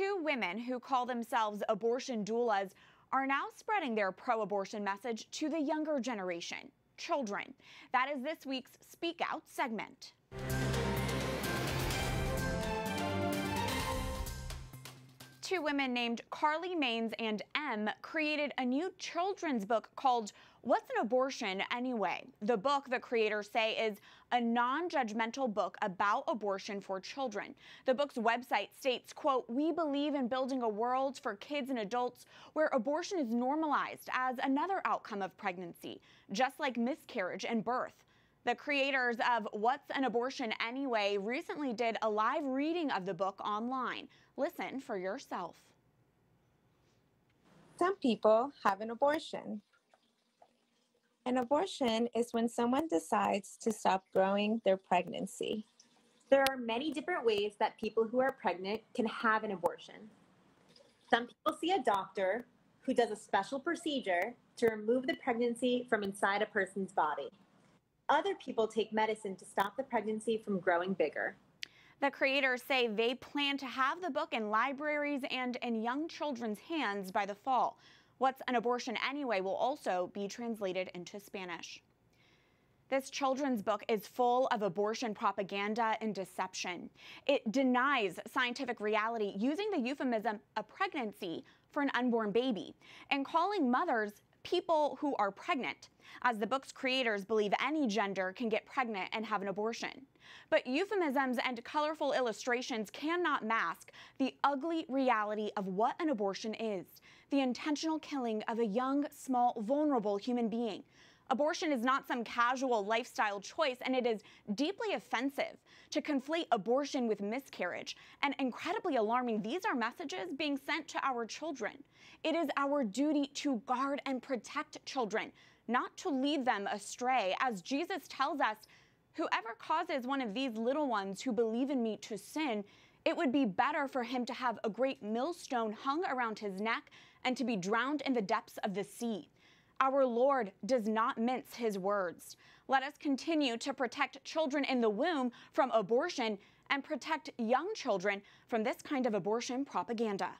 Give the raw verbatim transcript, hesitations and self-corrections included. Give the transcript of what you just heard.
two women who call themselves abortion doulas are now spreading their pro-abortion message to the younger generation, children. That is this week's Speak Out segment. Two women named Carly Manes and M created a new children's book called What's an Abortion Anyway? The book, the creators say, is a non-judgmental book about abortion for children. The book's website states, quote, "We believe in building a world for kids and adults where abortion is normalized as another outcome of pregnancy, just like miscarriage and birth." The creators of What's an Abortion Anyway? Recently did a live reading of the book online. Listen for yourself. Some people have an abortion. An abortion is when someone decides to stop growing their pregnancy. There are many different ways that people who are pregnant can have an abortion. Some people see a doctor who does a special procedure to remove the pregnancy from inside a person's body. Other people take medicine to stop the pregnancy from growing bigger. The creators say they plan to have the book in libraries and in young children's hands by the fall. What's an Abortion Anyway? Will also be translated into Spanish. This children's book is full of abortion propaganda and deception. It denies scientific reality using the euphemism a pregnancy for an unborn baby and calling mothers people who are pregnant, as the book's creators believe any gender can get pregnant and have an abortion. But euphemisms and colorful illustrations cannot mask the ugly reality of what an abortion is, the intentional killing of a young, small, vulnerable human being. Abortion is not some casual lifestyle choice, and it is deeply offensive to conflate abortion with miscarriage. And incredibly alarming, these are messages being sent to our children. It is our duty to guard and protect children, not to lead them astray. As Jesus tells us, whoever causes one of these little ones who believe in me to sin, it would be better for him to have a great millstone hung around his neck and to be drowned in the depths of the sea. Our Lord does not mince his words. Let us continue to protect children in the womb from abortion and protect young children from this kind of abortion propaganda.